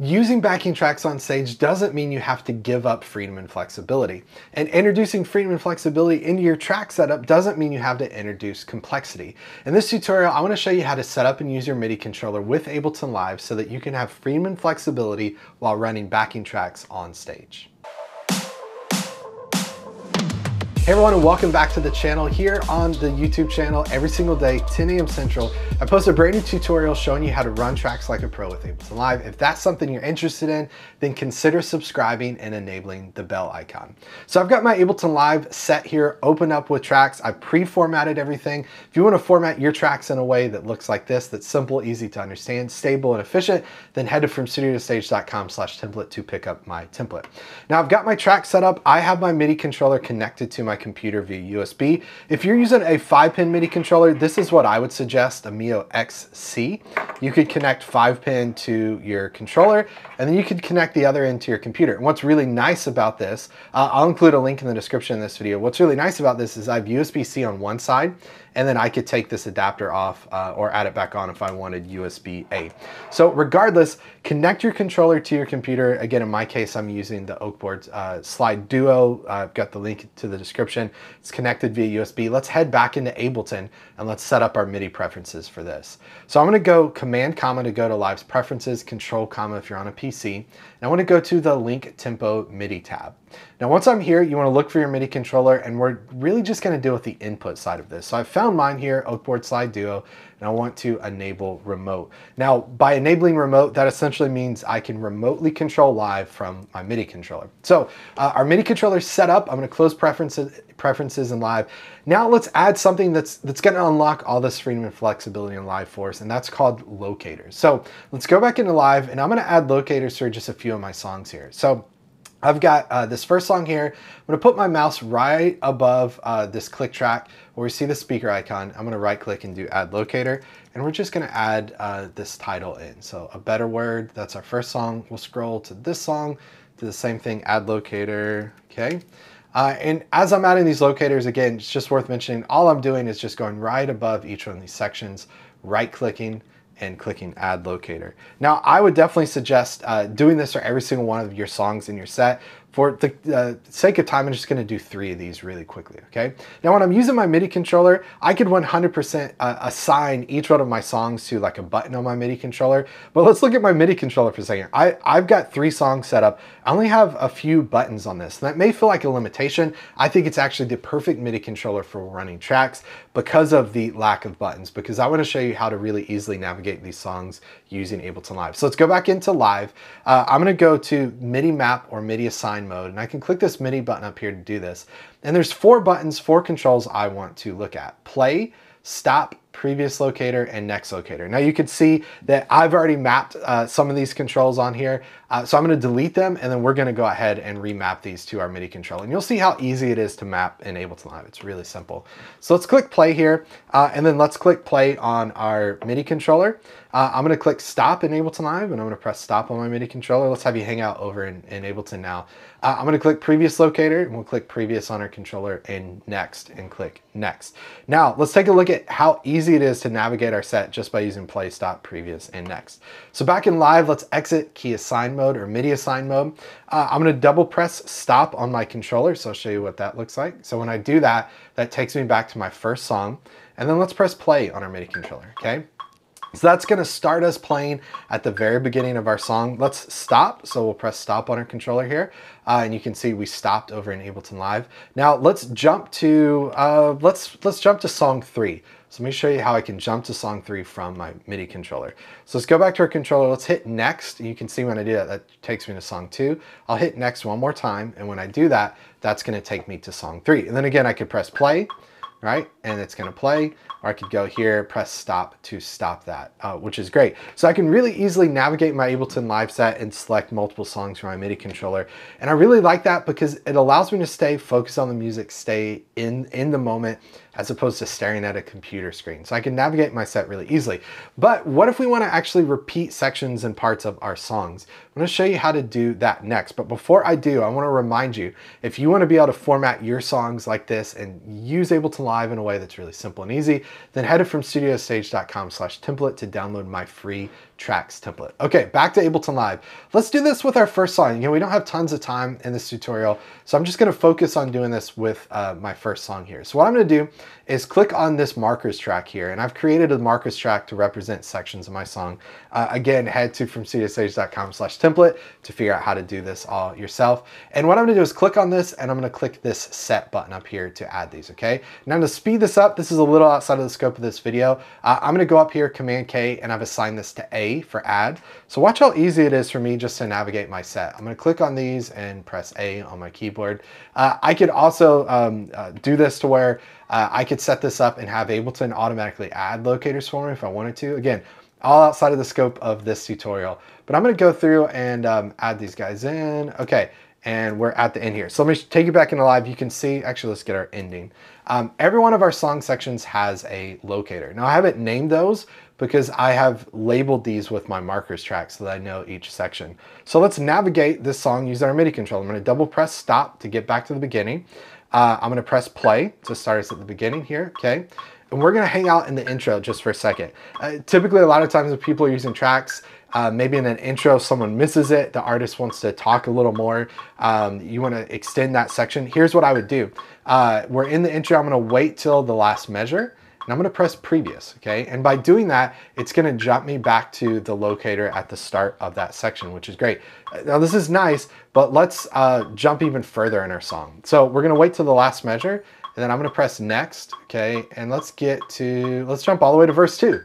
Using backing tracks on stage doesn't mean you have to give up freedom and flexibility. And introducing freedom and flexibility into your track setup doesn't mean you have to introduce complexity. In this tutorial, I want to show you how to set up and use your MIDI controller with Ableton Live so that you can have freedom and flexibility while running backing tracks on stage. Hey everyone, and welcome back to the channel. Here on the YouTube channel, every single day, 10 a.m. Central, I post a brand new tutorial showing you how to run tracks like a pro with Ableton Live. If that's something you're interested in, then consider subscribing and enabling the bell icon. So I've got my Ableton Live set here, open up with tracks. I've pre-formatted everything. If you want to format your tracks in a way that looks like this, that's simple, easy to understand, stable, and efficient, then head to fromstudiotostage.com/template to pick up my template. Now I've got my track set up. I have my MIDI controller connected to my computer via USB. If you're using a 5-pin MIDI controller, this is what I would suggest, a Mio XC. You could connect 5-pin to your controller, and then you could connect the other end to your computer. And what's really nice about this, I'll include a link in the description of this video. What's really nice about this is I have USB-C on one side, and then I could take this adapter off or add it back on if I wanted USB-A. So regardless, connect your controller to your computer. Again, in my case, I'm using the Aukboard Slide Duo. I've got the link to the description. It's connected via USB. Let's head back into Ableton and let's set up our MIDI preferences for this. So I'm going to go Command-, to go to Live's Preferences, Control-, if you're on a PC. And I want to go to the Link Tempo MIDI tab. Now once I'm here, you want to look for your MIDI controller, and we're really just going to deal with the input side of this. So I found mine here, Aukboard Slide Duo, and I want to enable remote. Now by enabling remote, that essentially means I can remotely control Live from my MIDI controller. So our MIDI controller is set up. I'm going to close preferences in Live. Now let's add something that's going to unlock all this freedom and flexibility in Live for us, and that's called locators. So let's go back into Live, and I'm going to add locators for just a few of my songs here. So I've got this first song here. I'm going to put my mouse right above this click track where we see the speaker icon. I'm going to right click and do add locator, and we're just going to add this title in. So A Better Word, that's our first song. We'll scroll to this song, do the same thing, add locator. Okay. And as I'm adding these locators, again, it's just worth mentioning, all I'm doing is just going right above each one of these sections, right-clicking and clicking add locator. Now, I would definitely suggest doing this for every single one of your songs in your set. For the sake of time, I'm just gonna do 3 of these really quickly, okay? Now, when I'm using my MIDI controller, I could 100% assign each one of my songs to like a button on my MIDI controller, but let's look at my MIDI controller for a second. I've got 3 songs set up. I only have a few buttons on this. That may feel like a limitation. I think it's actually the perfect MIDI controller for running tracks because of the lack of buttons, because I wanna show you how to really easily navigate these songs using Ableton Live. So let's go back into Live. I'm gonna go to MIDI map or MIDI assign mode, and I can click this MIDI button up here to do this. And there's 4 buttons, 4 controls I want to look at: play, stop, previous locator, and next locator. Now you can see that I've already mapped some of these controls on here. So I'm going to delete them, and then we're going to go ahead and remap these to our MIDI controller. And you'll see how easy it is to map in Ableton Live. It's really simple. So let's click play here, and then let's click play on our MIDI controller. I'm going to click stop in Ableton Live, and I'm going to press stop on my MIDI controller. Let's have you hang out over in Ableton now. I'm going to click previous locator, and we'll click previous on our controller, and next, and click next. Now let's take a look at how easy it is to navigate our set just by using play, stop, previous, and next. So back in Live, let's exit key assign mode or MIDI assign mode. I'm going to double press stop on my controller, so I'll show you what that looks like. So when I do that, that takes me back to my first song, and then let's press play on our MIDI controller, okay? So that's going to start us playing at the very beginning of our song. Let's stop. So we'll press stop on our controller here. And you can see we stopped over in Ableton Live. Now let's jump to, let's jump to song 3. So let me show you how I can jump to song 3 from my MIDI controller. So let's go back to our controller. Let's hit next. You can see when I do that, that takes me to song 2. I'll hit next one more time. And when I do that, that's going to take me to song 3. And then again, I could press play, right? And it's going to play. Or I could go here, press stop to stop that, which is great. So I can really easily navigate my Ableton Live set and select multiple songs from my MIDI controller. And I really like that because it allows me to stay focused on the music, stay in the moment, as opposed to staring at a computer screen. So I can navigate my set really easily. But what if we want to actually repeat sections and parts of our songs? I'm going to show you how to do that next. But before I do, I want to remind you, if you want to be able to format your songs like this and use Ableton Live in a way that's really simple and easy, then head to fromstudiotostage.com/template to download my free tracks template. Okay, back to Ableton Live. Let's do this with our first song. We don't have tons of time in this tutorial, so I'm just going to focus on doing this with my first song here. So what I'm going to do is click on this markers track here, and I've created a markers track to represent sections of my song. Again, head to fromstudiotostage.com/template to figure out how to do this all yourself. And what I'm going to do is click on this, and I'm going to click this set button up here to add these, okay? Now to speed this up, this is a little outside of the scope of this video. I'm going to go up here, Command-K, and I've assigned this to A for add. So watch how easy it is for me just to navigate my set. I'm going to click on these and press A on my keyboard. I could also do this to where I could set this up and have Ableton automatically add locators for me if I wanted to. Again, all outside of the scope of this tutorial. But I'm going to go through and add these guys in. Okay, and we're at the end here. So let me take you back into live. You can see, actually, let's get our ending. Every one of our song sections has a locator. Now, I haven't named those because I have labeled these with my markers track so that I know each section. So let's navigate this song using our MIDI controller. I'm going to double press stop to get back to the beginning. I'm going to press play to start us at the beginning here, okay? And we're going to hang out in the intro just for a second. Typically, a lot of times when people are using tracks, maybe in an intro, someone misses it. The artist wants to talk a little more. You want to extend that section. Here's what I would do. We're in the intro. I'm going to wait till the last measure. And I'm going to press previous, okay? And by doing that, it's going to jump me back to the locator at the start of that section, which is great. Now, this is nice, but let's jump even further in our song. So we're going to wait till the last measure, and then I'm going to press next, okay? And let's jump all the way to verse 2,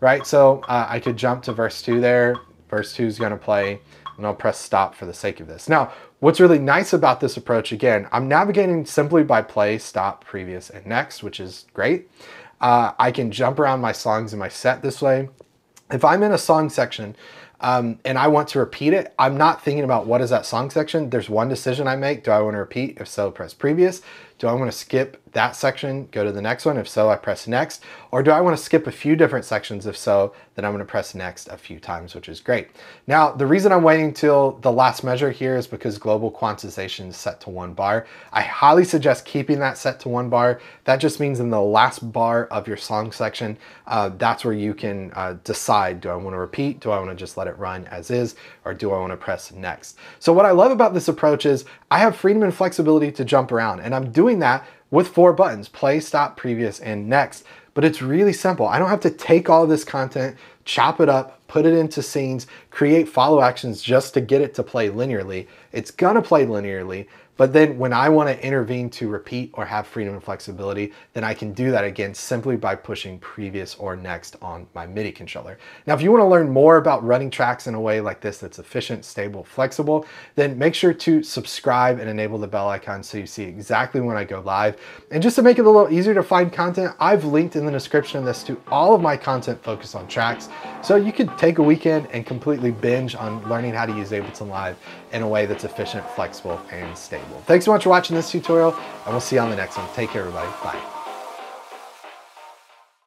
right? So I could jump to verse 2 there. Verse 2 is going to play, and I'll press stop for the sake of this. Now, what's really nice about this approach, again, I'm navigating simply by play, stop, previous, and next, which is great. I can jump around my songs in my set this way. If I'm in a song section and I want to repeat it, I'm not thinking about what is that song section. There's one decision I make. Do I want to repeat? If so, press previous. Do I want to skip that section, go to the next one? If so, I press next. Or do I want to skip a few different sections? If so, then I'm going to press next a few times, which is great. Now, the reason I'm waiting till the last measure here is because global quantization is set to 1 bar. I highly suggest keeping that set to 1 bar. That just means in the last bar of your song section, that's where you can decide, do I want to repeat? Do I want to just let it run as is? Or do I want to press next? So what I love about this approach is I have freedom and flexibility to jump around, and I'm doing that with 4 buttons, play, stop, previous, and next. But it's really simple. I don't have to take all this content, chop it up, put it into scenes, create follow actions just to get it to play linearly. It's gonna play linearly, but then when I wanna intervene to repeat or have freedom and flexibility, then I can do that again simply by pushing previous or next on my MIDI controller. Now, if you wanna learn more about running tracks in a way like this that's efficient, stable, flexible, then make sure to subscribe and enable the bell icon so you see exactly when I go live. And just to make it a little easier to find content, I've linked in the description of this to all of my content focused on tracks. So you could take a weekend and completely binge on learning how to use Ableton Live in a way that's efficient, flexible, and stable. Thanks so much for watching this tutorial, and we'll see you on the next one. Take care, everybody. Bye.